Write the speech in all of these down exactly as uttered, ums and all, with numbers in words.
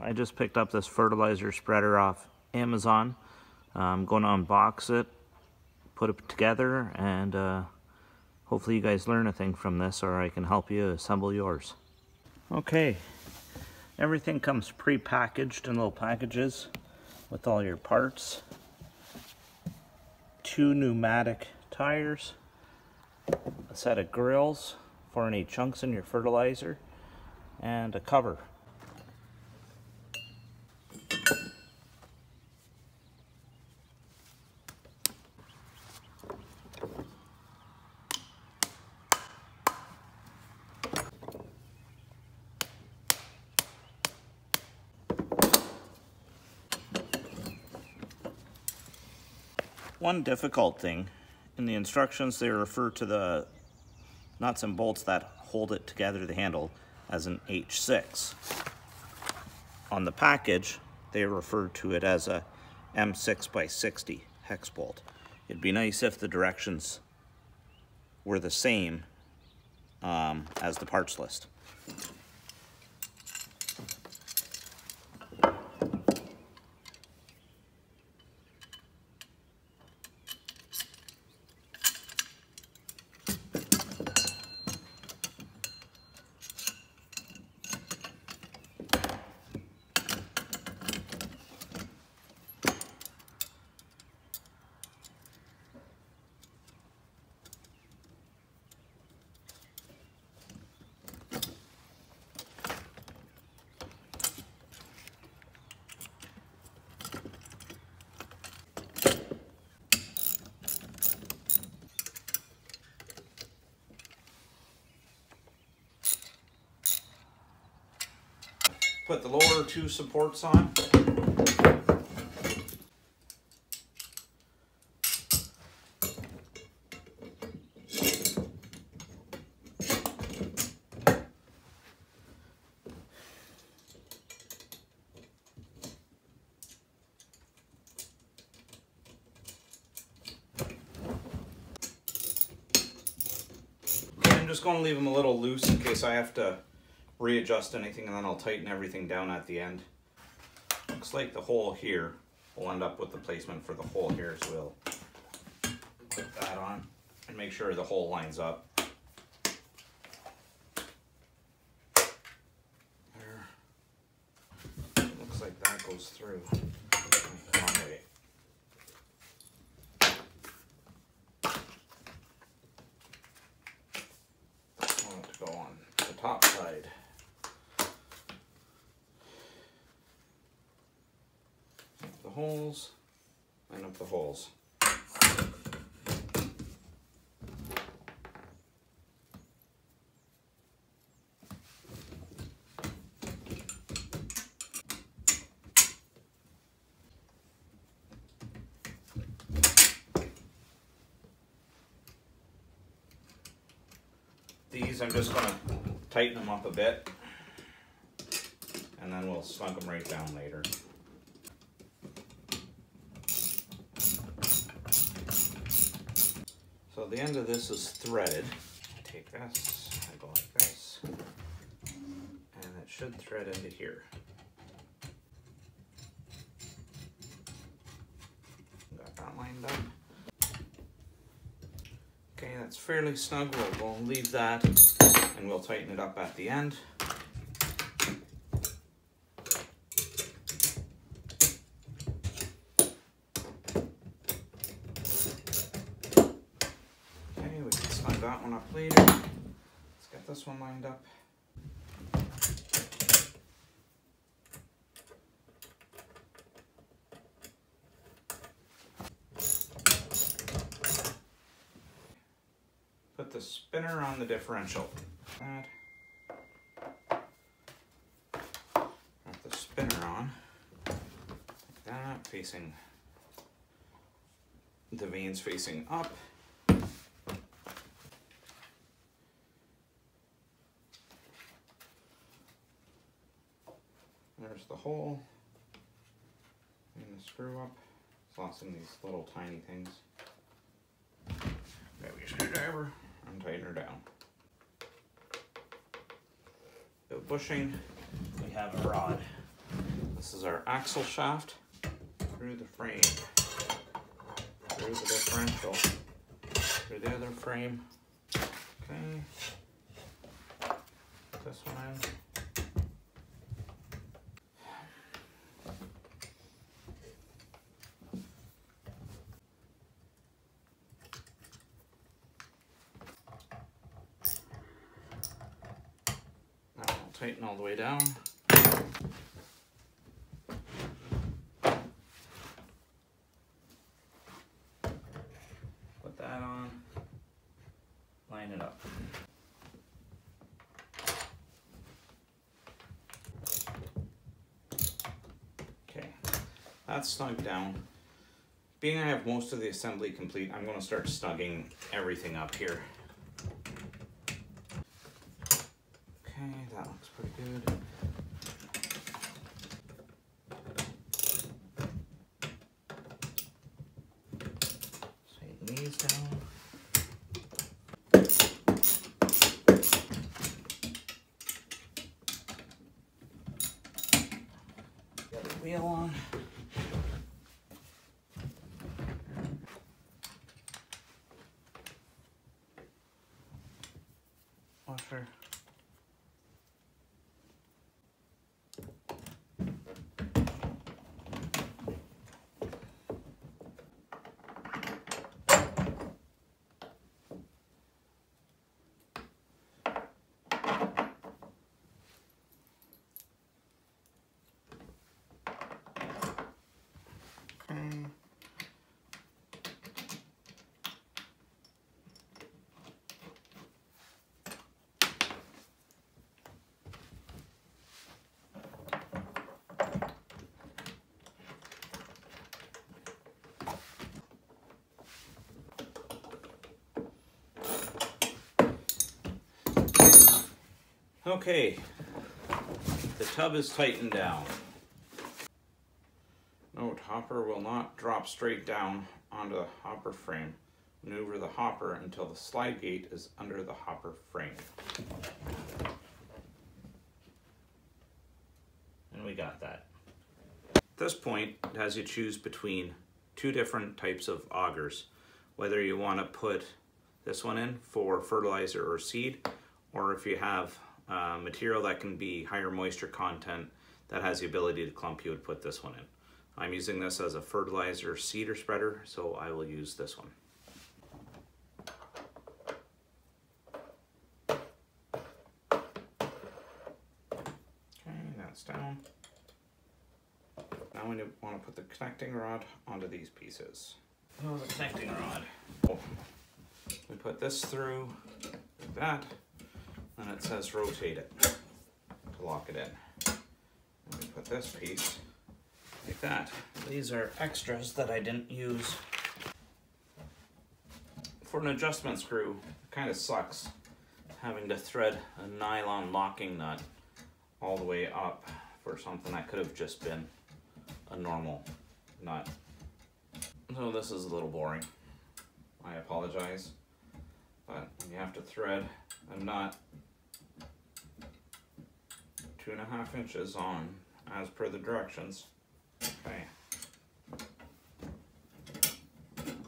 I just picked up this fertilizer spreader off Amazon. I'm going to unbox it, put it together, and uh, hopefully you guys learn a thing from this, or I can help you assemble yours. Okay, everything comes pre-packaged in little packages with all your parts. Two pneumatic tires, a set of grills for any chunks in your fertilizer, and a cover. One difficult thing, in the instructions they refer to the nuts and bolts that hold it together, the handle, as an H six. On the package, they refer to it as a M six by sixty hex bolt. It'd be nice if the directions were the same um, as the parts list. Put the lower two supports on. I'm just going to leave them a little loose in case I have to readjust anything, and then I'll tighten everything down at the end. Looks like the hole here will end up with the placement for the hole here, so we'll put that on and make sure the hole lines up. There. Looks like that goes through. I want it to go on the top side. Holes, line up the holes. These, I'm just going to tighten them up a bit, and then we'll snug them right down later. So the end of this is threaded. I take this, I go like this, and it should thread into here. Got that lined up. Okay, that's fairly snug. We'll, we'll leave that, and we'll tighten it up at the end. That one up later. Let's get this one lined up. Put the spinner on the differential. Add the spinner on. Like that, facing the vanes facing up. There's the hole, and the screw up. It's lost in these little tiny things. Grab your screwdriver and tighten her down. The bushing, we have a rod. This is our axle shaft through the frame, through the differential, through the other frame. Okay, put this one in. Now I'll tighten all the way down. Put that on. Line it up. Okay, that's snugged down. Being I have most of the assembly complete, I'm going to start snugging everything up here. Okay, that looks pretty good. Tighten these down. Wheel on. Washer. Okay, the tub is tightened down. Note, hopper will not drop straight down onto the hopper frame. Maneuver the hopper until the slide gate is under the hopper frame. And we got that. At this point, it has you choose between two different types of augers, whether you want to put this one in for fertilizer or seed, or if you have Uh, material that can be higher moisture content that has the ability to clump, you would put this one in. I'm using this as a fertilizer seeder spreader, so I will use this one. Okay, that's down. Now we want to put the connecting rod onto these pieces. Oh, the connecting rod. Oh. We put this through like that. And it says rotate it to lock it in. And we put this piece like that. These are extras that I didn't use. For an adjustment screw, it kind of sucks having to thread a nylon locking nut all the way up for something that could have just been a normal nut. So this is a little boring. I apologize. But when you have to thread a nut two and a half inches on as per the directions. Okay. I'm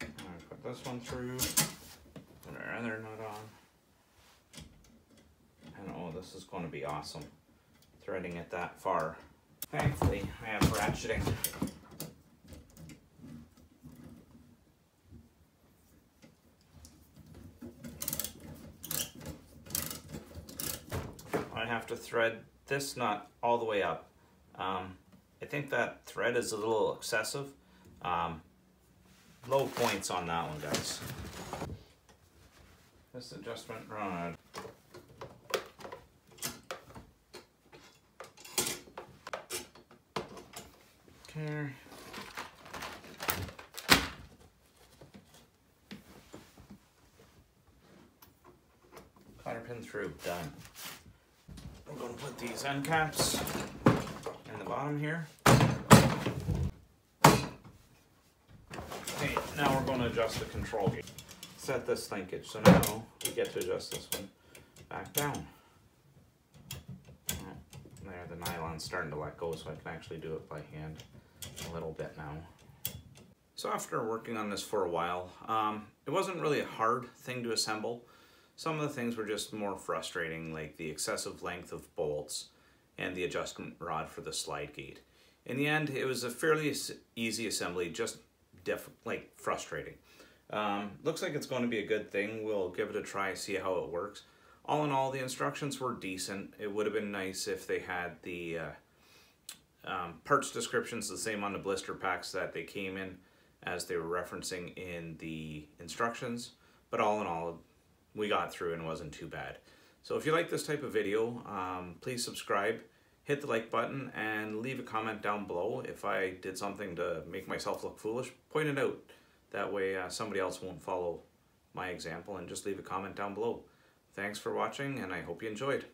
gonna put this one through, put our other nut on. And oh, this is going to be awesome. Threading it that far. Thankfully, I have ratcheting. I have to thread this nut all the way up. Um, I think that thread is a little excessive. Um, low points on that one, guys. This adjustment rod. Okay. Cotter pin through, done. I'm going to put these end caps in the bottom here. Okay, now we're going to adjust the control gate. Set this linkage, so now we get to adjust this one back down. There, the nylon's starting to let go, so I can actually do it by hand a little bit now. So after working on this for a while, um, it wasn't really a hard thing to assemble. Some of the things were just more frustrating, like the excessive length of bolts and the adjustment rod for the slide gate. In the end, it was a fairly easy assembly, just diff like frustrating. Um, looks like it's going to be a good thing. We'll give it a try, see how it works. All in all, the instructions were decent. It would have been nice if they had the uh, um, parts descriptions the same on the blister packs that they came in, as they were referencing in the instructions, but all in all, we got through and it wasn't too bad. So if you like this type of video, um, please subscribe, hit the like button, and leave a comment down below. If I did something to make myself look foolish, point it out. That way uh, somebody else won't follow my example, and just leave a comment down below. Thanks for watching, and I hope you enjoyed.